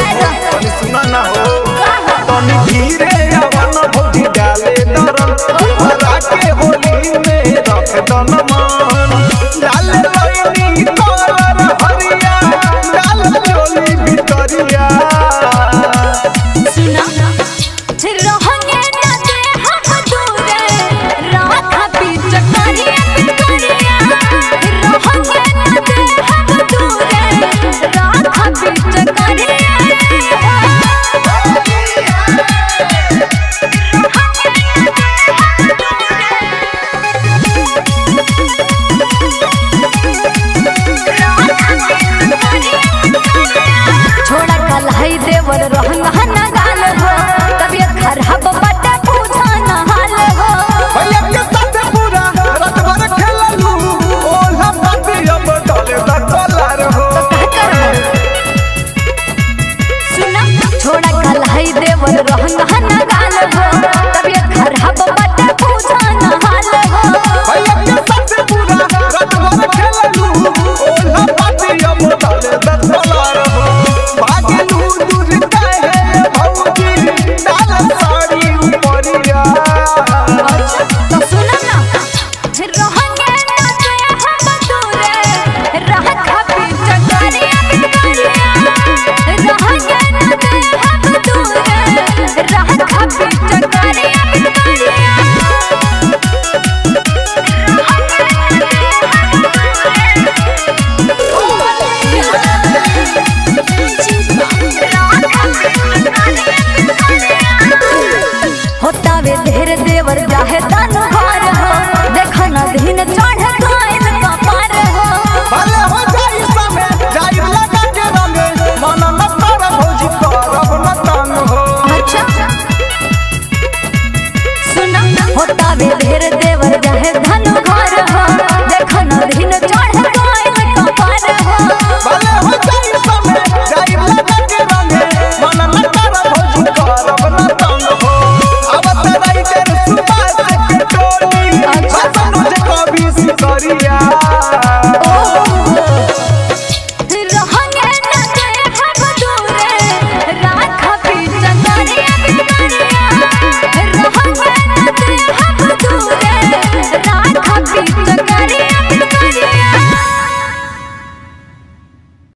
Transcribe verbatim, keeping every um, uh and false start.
जाएगा सुना ना हो तनी धीरे अपन भोजी डाले दरन भरा के होली में रख दन।